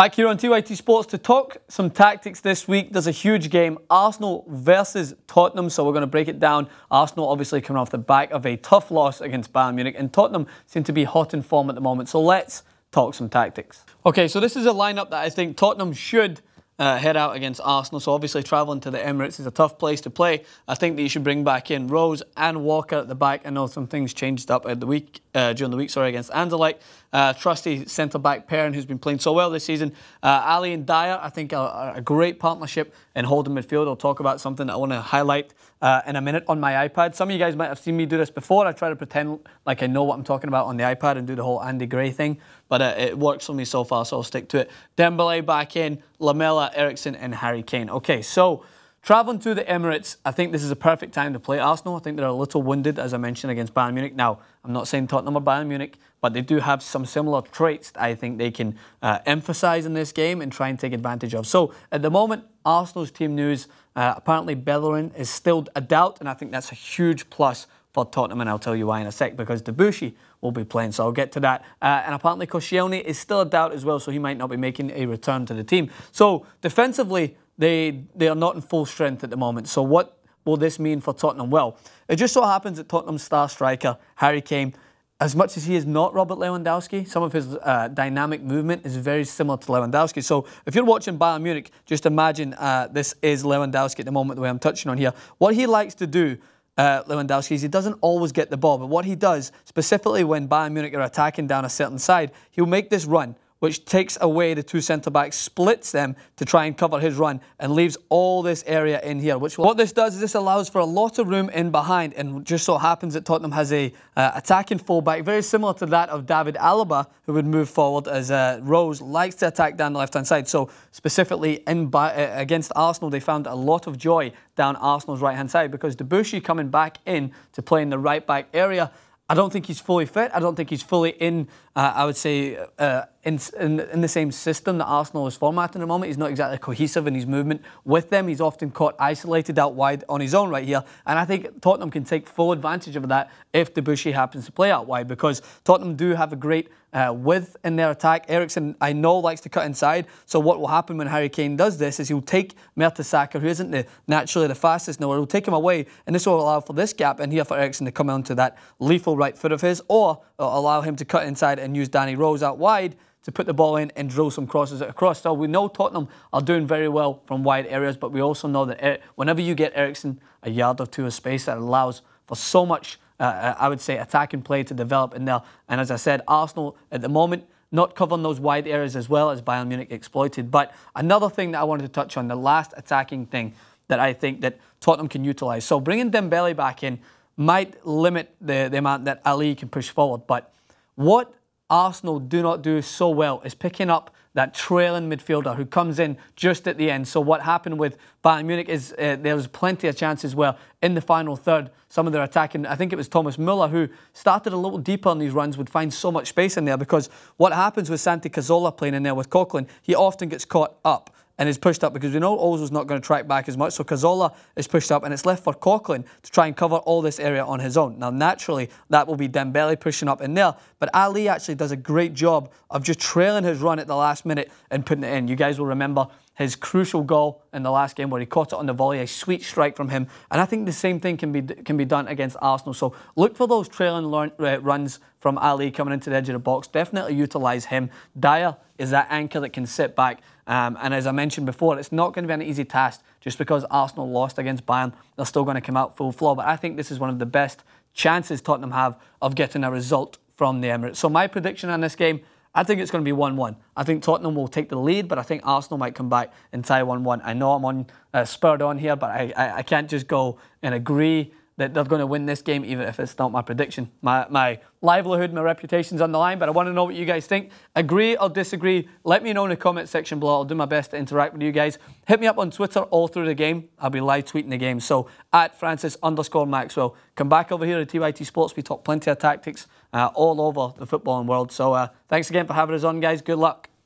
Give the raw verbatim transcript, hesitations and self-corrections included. Back here on T Y T Sports to talk some tactics this week. There's a huge game, Arsenal versus Tottenham, so we're going to break it down. Arsenal obviously coming off the back of a tough loss against Bayern Munich, and Tottenham seem to be hot in form at the moment, so let's talk some tactics. Okay, so this is a lineup that I think Tottenham should uh, head out against Arsenal, so obviously travelling to the Emirates is a tough place to play. I think that you should bring back in Rose and Walker at the back. I know some things changed up at the week, uh, during the week sorry, against Anderlecht. Uh, trusty centre-back Perrin, who's been playing so well this season. Uh, Ali and Dier, I think, are, are a great partnership in holding midfield. I'll talk about something that I want to highlight uh, in a minute on my iPad. Some of you guys might have seen me do this before. I try to pretend like I know what I'm talking about on the iPad and do the whole Andy Gray thing, but uh, it works for me so far, so I'll stick to it. Dembélé back in, Lamela, Eriksen and Harry Kane. Okay, so travelling to the Emirates, I think this is a perfect time to play Arsenal. I think they're a little wounded, as I mentioned, against Bayern Munich. Now, I'm not saying Tottenham or Bayern Munich, but they do have some similar traits that I think they can uh, emphasise in this game and try and take advantage of. So, at the moment, Arsenal's team news, uh, apparently Bellerin is still a doubt, and I think that's a huge plus for Tottenham, and I'll tell you why in a sec, because Debuchy will be playing, so I'll get to that. Uh, and apparently Koscielny is still a doubt as well, so he might not be making a return to the team. So, defensively, They, they are not in full strength at the moment. So what will this mean for Tottenham? Well, it just so happens that Tottenham's star striker, Harry Kane, as much as he is not Robert Lewandowski, some of his uh, dynamic movement is very similar to Lewandowski. So if you're watching Bayern Munich, just imagine uh, this is Lewandowski at the moment, the way I'm touching on here. What he likes to do, Uh, Lewandowski, is he doesn't always get the ball, but what he does, specifically when Bayern Munich are attacking down a certain side, he'll make this run, which takes away the two centre-backs, splits them to try and cover his run, and leaves all this area in here. Which What this does is this allows for a lot of room in behind, and just so happens that Tottenham has a uh, attacking full-back, very similar to that of David Alaba, who would move forward as uh, Rose likes to attack down the left-hand side. So specifically in uh, against Arsenal, they found a lot of joy down Arsenal's right-hand side, because Debuchy coming back in to play in the right-back area, I don't think he's fully fit. I don't think he's fully in, uh, I would say, uh, in, in, in the same system that Arsenal is formatting at the moment. He's not exactly cohesive in his movement with them. He's often caught isolated out wide on his own right here. And I think Tottenham can take full advantage of that if Debuchy happens to play out wide, because Tottenham do have a great uh, width in their attack. Eriksen, I know, likes to cut inside. So what will happen when Harry Kane does this is he'll take Mertesacker, who isn't the, naturally the fastest in the world, he'll take him away, and this will allow for this gap in here for Eriksen to come onto that lethal right foot of his, or it'll allow him to cut inside and use Danny Rose out wide to put the ball in and drill some crosses across. So we know Tottenham are doing very well from wide areas, but we also know that er whenever you get Eriksen a yard or two of space, that allows for so much, uh, I would say, attack and play to develop in there. And as I said, Arsenal at the moment not covering those wide areas as well as Bayern Munich exploited. But another thing that I wanted to touch on, the last attacking thing that I think that Tottenham can utilise. So bringing Dembélé back in might limit the, the amount that Ali can push forward, but what Arsenal do not do so well is picking up that trailing midfielder who comes in just at the end. So what happened with Bayern Munich is uh, there was plenty of chances where in the final third, some of their attacking, I think it was Thomas Muller, who started a little deeper on these runs, would find so much space in there, because what happens with Santi Cazorla playing in there with Coughlin, he often gets caught up and is pushed up, because we know Ozil's not going to track back as much, so Cazorla is pushed up, and it's left for Coughlin to try and cover all this area on his own. Now, naturally, that will be Dembélé pushing up in there, but Ali actually does a great job of just trailing his run at the last minute and putting it in. You guys will remember his crucial goal in the last game where he caught it on the volley, a sweet strike from him. And I think the same thing can be can be done against Arsenal. So look for those trailing runs from Ali coming into the edge of the box. Definitely utilise him. Dier is that anchor that can sit back. Um, and as I mentioned before, it's not going to be an easy task. Just because Arsenal lost against Bayern, they're still going to come out full floor. But I think this is one of the best chances Tottenham have of getting a result from the Emirates. So my prediction on this game, I think it's going to be one one. I think Tottenham will take the lead, but I think Arsenal might come back and tie one one. I know I'm on uh, spurred on here, but I, I, I can't just go and agree that they're going to win this game, even if it's not my prediction. My, my livelihood, my reputation's on the line, but I want to know what you guys think. Agree or disagree? Let me know in the comment section below. I'll do my best to interact with you guys. Hit me up on Twitter all through the game. I'll be live tweeting the game. So, at Francis underscore Maxwell. Come back over here to T Y T Sports. We talk plenty of tactics uh, all over the footballing world. So, uh, thanks again for having us on, guys. Good luck.